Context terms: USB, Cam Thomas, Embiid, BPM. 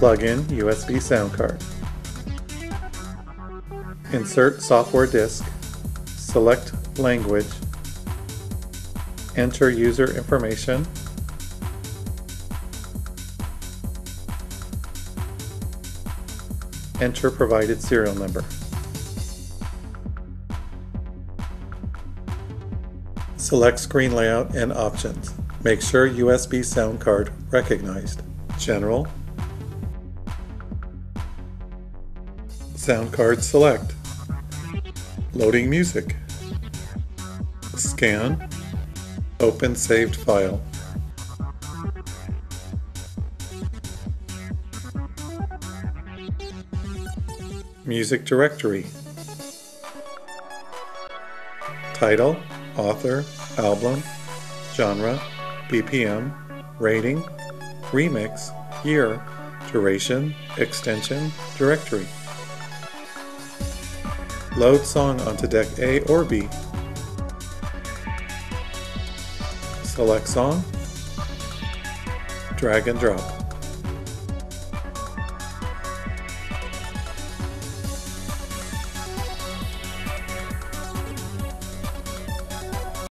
Plug-in USB sound card. Insert software disk. Select language. Enter user information. Enter provided serial number. Select screen layout and options. Make sure USB sound card recognized. General. Sound card select. Loading music. Scan. Open saved file. Music directory. Title, author, album, genre, BPM, rating, remix, year, duration, extension, directory. Load song onto deck A or B. Select song, drag and drop.